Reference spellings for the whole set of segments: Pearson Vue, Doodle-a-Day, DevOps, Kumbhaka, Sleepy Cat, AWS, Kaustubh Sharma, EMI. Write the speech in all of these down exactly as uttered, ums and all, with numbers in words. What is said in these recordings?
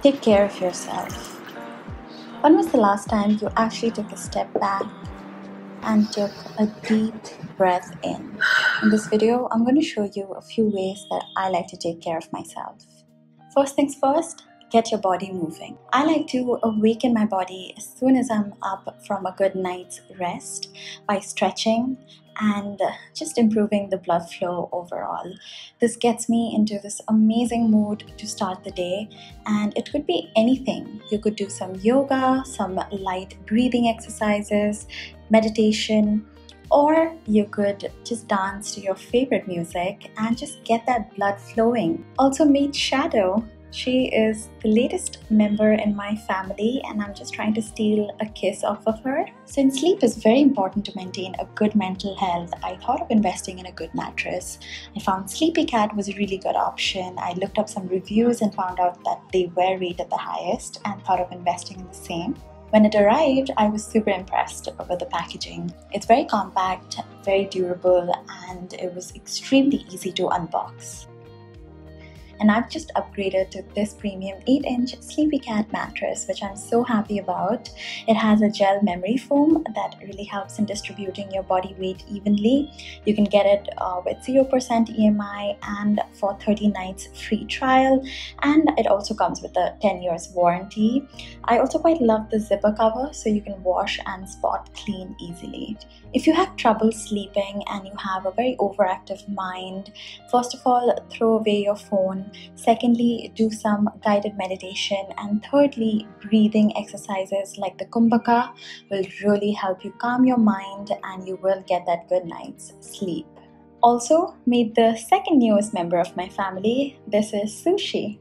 Take care of yourself. When was the last time you actually took a step back and took a deep breath in? In this video, I'm going to show you a few ways that I like to take care of myself. First things first, get your body moving. I like to awaken my body as soon as I'm up from a good night's rest by stretching and just improving the blood flow overall. This gets me into this amazing mood to start the day, and it could be anything. You could do some yoga, some light breathing exercises, meditation, or you could just dance to your favorite music and just get that blood flowing. Also meet Shadow. She is the latest member in my family, and I'm just trying to steal a kiss off of her. Since sleep is very important to maintain a good mental health, I thought of investing in a good mattress. I found Sleepy Cat was a really good option. I looked up some reviews and found out that they were rated the highest and thought of investing in the same. When it arrived, I was super impressed with the packaging. It's very compact, very durable, and it was extremely easy to unbox. And I've just upgraded to this premium eight inch Sleepy Cat mattress, which I'm so happy about. It has a gel memory foam that really helps in distributing your body weight evenly. You can get it uh, with zero percent E M I and for thirty nights free trial, and it also comes with a ten years warranty. I also quite love the zipper cover, so you can wash and spot clean easily. If you have trouble sleeping and you have a very overactive mind, first of all, throw away your phone. Secondly, do some guided meditation, and thirdly, breathing exercises like the Kumbhaka will really help you calm your mind, and you will get that good night's sleep. Also, meet the second newest member of my family. This is Sushi.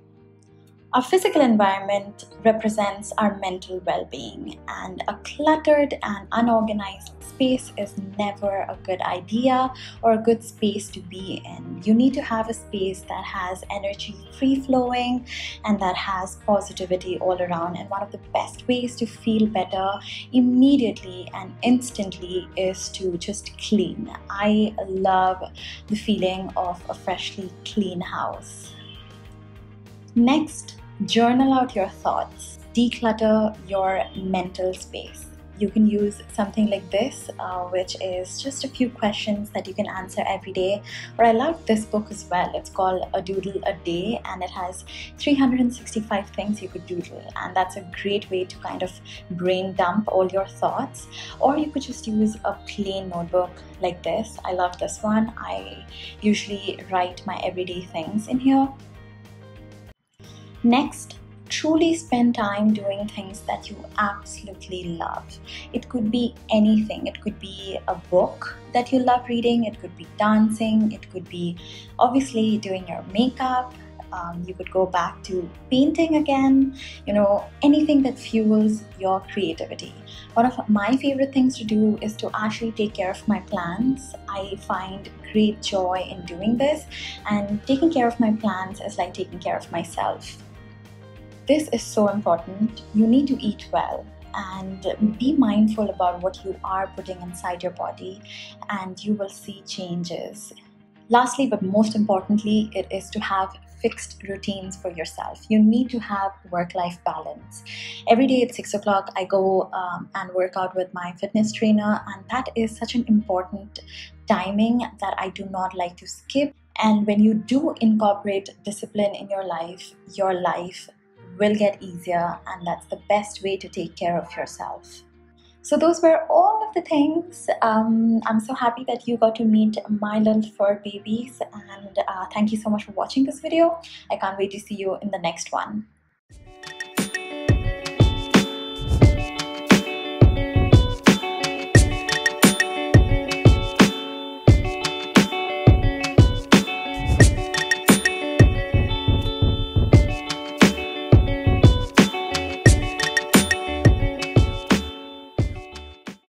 Our physical environment represents our mental well-being, and a cluttered and unorganized space is never a good idea or a good space to be in. You need to have a space that has energy free flowing and that has positivity all around. And one of the best ways to feel better immediately and instantly is to just clean. I love the feeling of a freshly clean house. Next, journal out your thoughts. Declutter your mental space. You can use something like this, uh, which is just a few questions that you can answer every day. Or I love this book as well. It's called A Doodle a Day, and it has three hundred sixty-five things you could doodle, and that's a great way to kind of brain dump all your thoughts. Or you could just use a plain notebook like this. I love this one. I usually write my everyday things in here. Next, truly spend time doing things that you absolutely love. It could be anything. It could be a book that you love reading. It could be dancing. It could be obviously doing your makeup. Um, you could go back to painting again, you know, anything that fuels your creativity. One of my favorite things to do is to actually take care of my plants. I find great joy in doing this, and taking care of my plants is like taking care of myself. This is so important. You need to eat well and be mindful about what you are putting inside your body, and you will see changes. Lastly, but most importantly, it is to have fixed routines for yourself. You need to have work-life balance. Every day at six o'clock, I go um, and work out with my fitness trainer, and that is such an important timing that I do not like to skip. And when you do incorporate discipline in your life, your life will get easier, and that's the best way to take care of yourself. So those were all of the things. Um, I'm so happy that you got to meet my little fur babies, and uh, thank you so much for watching this video. I can't wait to see you in the next one.